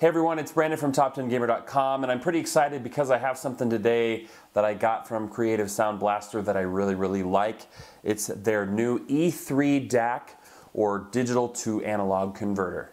Hey everyone, it's Brandon from top10gamer.com, and I'm pretty excited because I have something today that I got from Creative Sound Blaster that I really like. It's their new E3 DAC, or Digital to Analog Converter.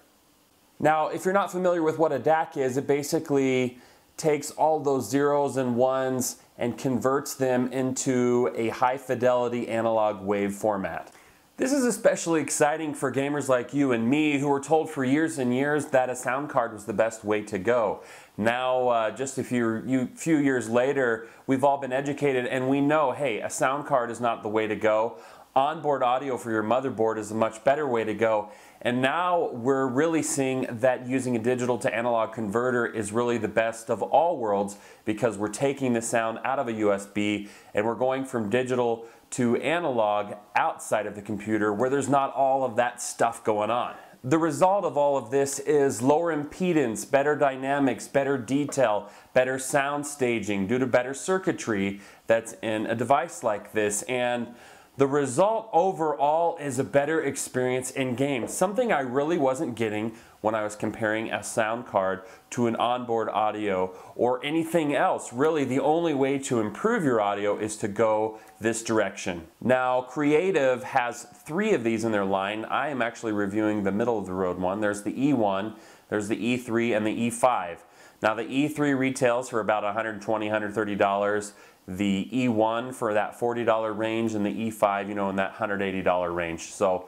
Now, if you're not familiar with what a DAC is, it basically takes all those zeros and ones and converts them into a high fidelity analog wave format. This is especially exciting for gamers like you and me who were told for years and years that a sound card was the best way to go. Now, just a few years later, we've all been educated and we know, hey, a sound card is not the way to go. Onboard audio for your motherboard is a much better way to go. And now we're really seeing that using a digital to analog converter is really the best of all worlds, because we're taking the sound out of a USB and we're going from digital to analog outside of the computer where there's not all of that stuff going on. The result of all of this is lower impedance, better dynamics, better detail, better sound staging due to better circuitry that's in a device like this. And the result overall is a better experience in games, something I really wasn't getting when I was comparing a sound card to an onboard audio or anything else. Really, the only way to improve your audio is to go this direction. Now, Creative has three of these in their line. I am actually reviewing the middle of the road one. There's the E1, there's the E3, and the E5. Now, the E3 retails for about $120, $130. The E1 for that $40 range, and the E5, you know, in that $180 range. So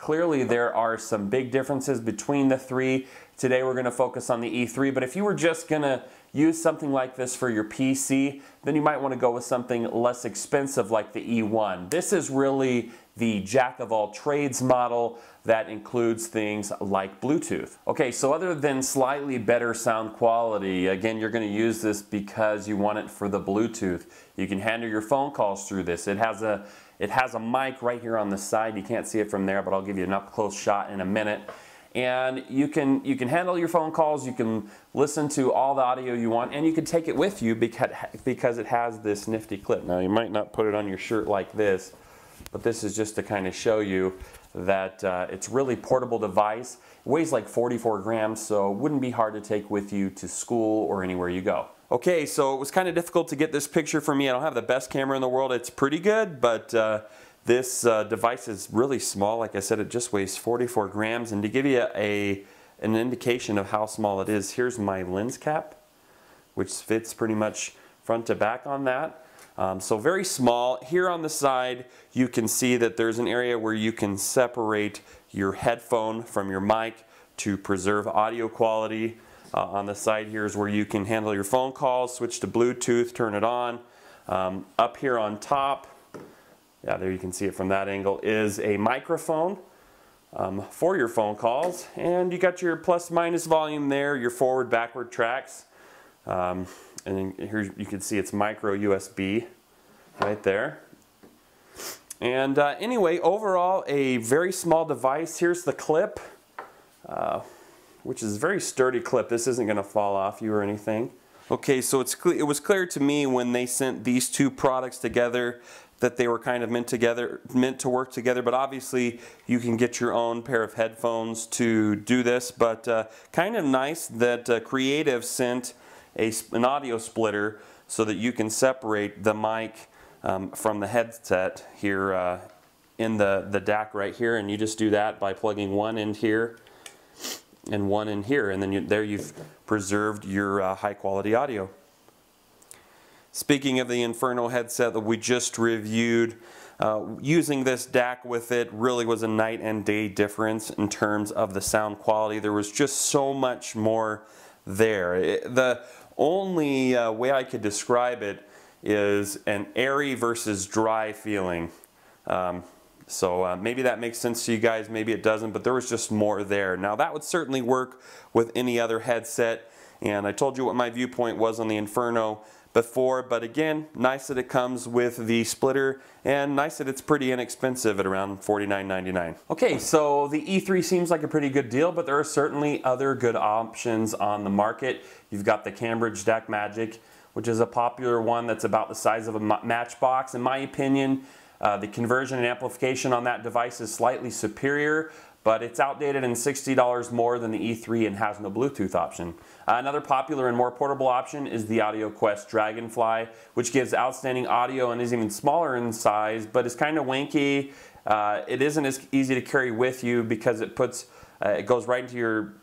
clearly there are some big differences between the three. Today we're gonna focus on the E3, but if you were just gonna use something like this for your PC, then you might wanna go with something less expensive like the E1. This is really the jack of all trades model that includes things like Bluetooth. Okay, so other than slightly better sound quality, again, you're gonna use this because you want it for the Bluetooth. You can handle your phone calls through this. It has a mic right here on the side. You can't see it from there, but I'll give you an up close shot in a minute. And you can handle your phone calls, you can listen to all the audio you want, and you can take it with you because it has this nifty clip. Now, you might not put it on your shirt like this, but this is just to kind of show you that it's really portable device. It weighs like 44 grams, so it wouldn't be hard to take with you to school or anywhere you go. Okay, so it was kind of difficult to get this picture for me. I don't have the best camera in the world. It's pretty good, but this device is really small. Like I said, it just weighs 44 grams. And to give you an indication of how small it is, here's my lens cap, which fits pretty much front to back on that. So very small. Here on the side, you can see that there's an area where you can separate your headphone from your mic to preserve audio quality. On the side here is where you can handle your phone calls, switch to Bluetooth, turn it on. Up here on top, yeah, there you can see it from that angle, is a microphone for your phone calls. And you got your plus minus volume there, your forward backward tracks. And then here you can see it's micro USB right there. And anyway, overall a very small device. Here's the clip, which is a very sturdy clip. This isn't going to fall off you or anything. Okay, so it was clear to me when they sent these two products together that they were kind of meant to work together, but obviously you can get your own pair of headphones to do this. But kind of nice that Creative sent an audio splitter so that you can separate the mic from the headset here in the DAC right here, and you just do that by plugging one end here and one in here, and then you've preserved your high quality audio. Speaking of the Inferno headset that we just reviewed, using this DAC with it really was a night and day difference in terms of the sound quality. There was just so much more there. The only way I could describe it is an airy versus dry feeling. So maybe that makes sense to you guys, maybe it doesn't, but there was just more there. Now, that would certainly work with any other headset, and I told you what my viewpoint was on the Inferno before, but again, nice that it comes with the splitter, and nice that it's pretty inexpensive at around $49.99. Okay, so the E3 seems like a pretty good deal, but there are certainly other good options on the market. You've got the Cambridge Deck Magic, which is a popular one that's about the size of a matchbox. In my opinion, the conversion and amplification on that device is slightly superior, but it's outdated and $60 more than the E3 and has no Bluetooth option. Another popular and more portable option is the AudioQuest Dragonfly, which gives outstanding audio and is even smaller in size, but is kind of wanky. It isn't as easy to carry with you because it puts, it goes right into your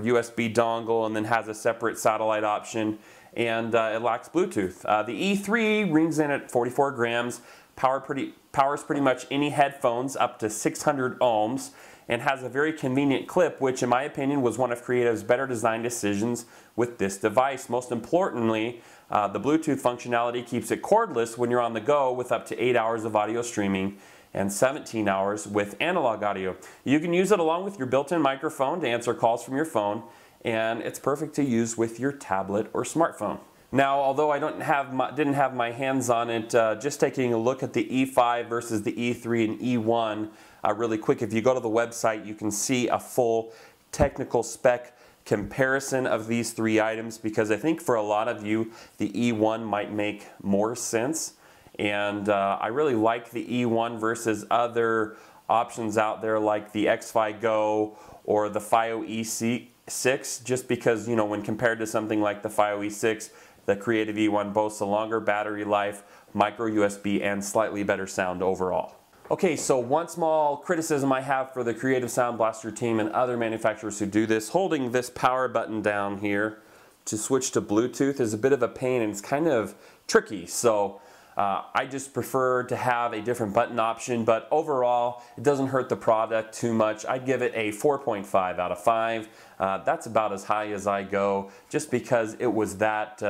USB dongle and then has a separate satellite option, and it lacks Bluetooth. The E3 rings in at 44 grams, powers pretty much any headphones up to 600 ohms, and has a very convenient clip, which in my opinion was one of Creative's better design decisions with this device. Most importantly, the Bluetooth functionality keeps it cordless when you're on the go, with up to 8 hours of audio streaming and 17 hours with analog audio. You can use it along with your built-in microphone to answer calls from your phone, and it's perfect to use with your tablet or smartphone. Now, although I didn't have my hands on it, just taking a look at the E5 versus the E3 and E1 really quick. If you go to the website, you can see a full technical spec comparison of these three items, because I think for a lot of you, the E1 might make more sense. And I really like the E1 versus other options out there like the X-Fi Go or the Fio E6, just because, you know, when compared to something like the Fio E6, the Creative E1 boasts a longer battery life, micro USB, and slightly better sound overall. Okay, so one small criticism I have for the Creative Sound Blaster team and other manufacturers who do this, holding this power button down here to switch to Bluetooth is a bit of a pain, and it's kind of tricky. So I just prefer to have a different button option, but overall, it doesn't hurt the product too much. I'd give it a 4.5 out of 5. That's about as high as I go, just because it was that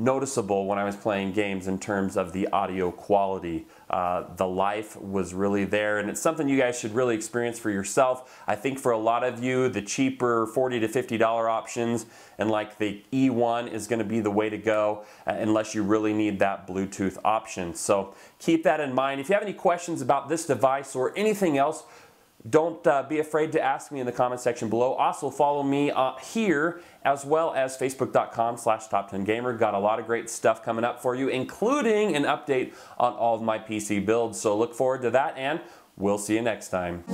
noticeable when I was playing games in terms of the audio quality. The life was really there, and it's something you guys should really experience for yourself. I think for a lot of you, the cheaper $40 to $50 options and like the E1 is going to be the way to go, unless you really need that Bluetooth option. So keep that in mind. If you have any questions about this device or anything else, don't be afraid to ask me in the comment section below. Also follow me here, as well as facebook.com/top10gamer. Got a lot of great stuff coming up for you, including an update on all of my PC builds. So look forward to that, and we'll see you next time.